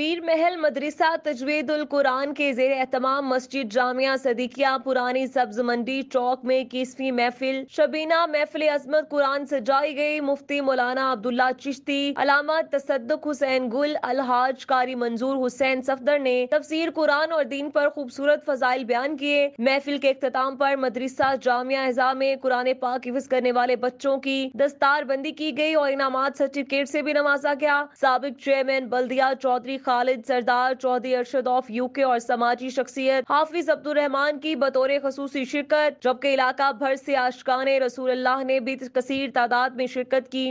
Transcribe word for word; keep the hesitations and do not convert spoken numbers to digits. पीर महल मदरसा तजवीदुल कुरान के जेर एहतमाम मस्जिद जामिया सदीकिया पुरानी सब्ज मंडी चौक में इक्कीसवीं महफिल शबीना महफिल अजमत कुरान सजाई गई। मुफ्ती मौलाना अब्दुल्ला चिश्ती, अलामा तसद्दुक हुसैन गुल, अलहाज कारी मंजूर हुसैन सफदर ने तफसीर कुरान और दीन पर खूबसूरत फजाइल बयान किए। महफिल के इख्तिताम पर मदरसा जामिया एजामे कुरने पाक हिफ्ज करने वाले बच्चों की दस्तार बंदी की गई और इनामात सर्टिफिकेट से भी नवाजा गया। साबिक चेयरमैन बल्दिया चौधरी खालिद सरदार, चौधरी अरशद ऑफ यूके और समाजी शख्सियत हाफिज अब्दुरहमान की बतौर खसूसी शिरकत, जबकि इलाका भर से आशिकाने रसूलल्लाह ने भी कसीर तादाद में शिरकत की।